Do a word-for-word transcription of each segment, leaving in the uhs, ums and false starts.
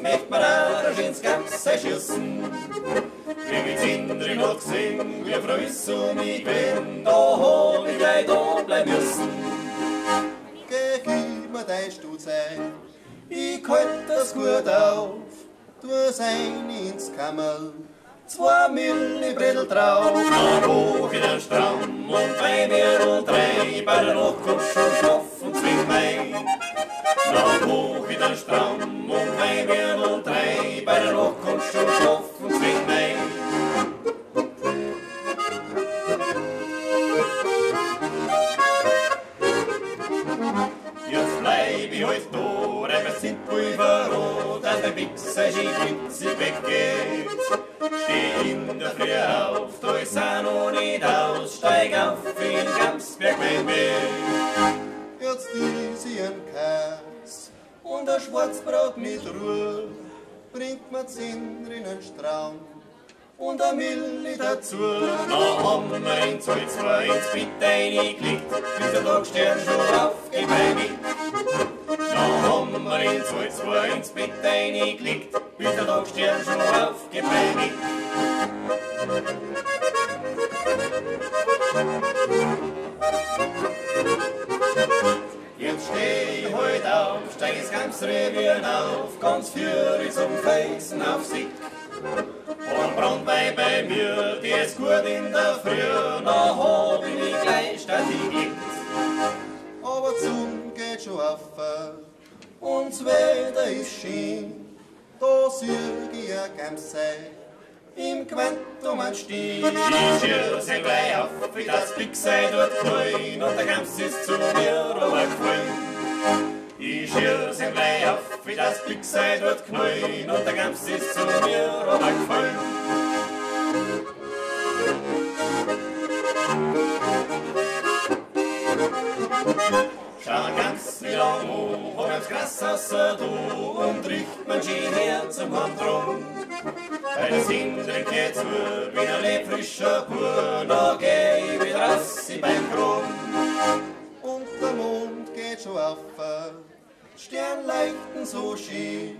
смех пораженска се шилсен. Дригицин, дригоксин, гевроисун и гвен, дохо бигай до блемюсен. Gib mir dein Stutz ein, ich halt das gut auf, tu sein ins Kammerl, zwei Millibredel drauf. Ein hoch in den Stramm und drei Bier und drei, bei der Nacht kommt schon Stoff und zwingt mein. Ein hoch in den Stramm und drei Bier und drei, bei der Nacht kommt schon Stoff und zwingt mein. Sei witzig weggeht, steh in der Früh auf, da ist auch noch nicht aus, steig auf in Gamsberg mein Weg. Jetzt ist sie ein Kass und ein Schwarzbrot mit Ruhe, bringt mir Zindr in einen Straum und ein Milli dazu. Na haben wir ins Holz, war ins Bett reingeklickt, bis der Tagstern schon aufgeht bei mir. Na haben wir ins Holz, war ins Bett reingeklickt, bis der Tagstern schon aufgeht bei mir. Jetzt steh ich halt auf, steig ins Gamsrevier auf, ganz für's um Felsen auf sich. Und Brandwein bei mir, die ist gut in der Früh, na hab ich mich gleich, dass ich glickt. Aber zum geht schon auf, und das Wetter ist schön, da sirg ich ein Gamsei, im Gewand um einen Stieg. Ich schirr sie gleich auf, wie das Blicksei dort grün, und der Gams ist zu mir runtergefallen. Ich schirr sie gleich auf, wie das Blicksei dort knallen, und der Gams ist zu mir runtergefallen. Schau den Gams nicht lang an, hab ihm's Gras außer da, und riecht mein schön Herz am Hand drum. Weil das Hindring geht zu, bin ein lebfrischer Bub, da geh ich wieder raus in mein Grum. Und der Mond geht schon auf, Sternleiten so schön,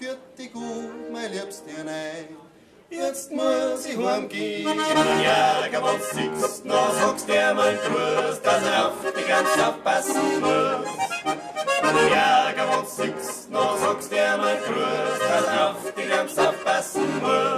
führt die gut, mein Liebst dir nein, jetzt muss ich heimgehen. Im Jahrgang am siebsten, na sagst dir mein Gruß, dass er auf die Gams aufpassen muss. Im Jahrgang am siebsten, na sagst dir mein Gruß, dass er auf die Gams aufpassen muss.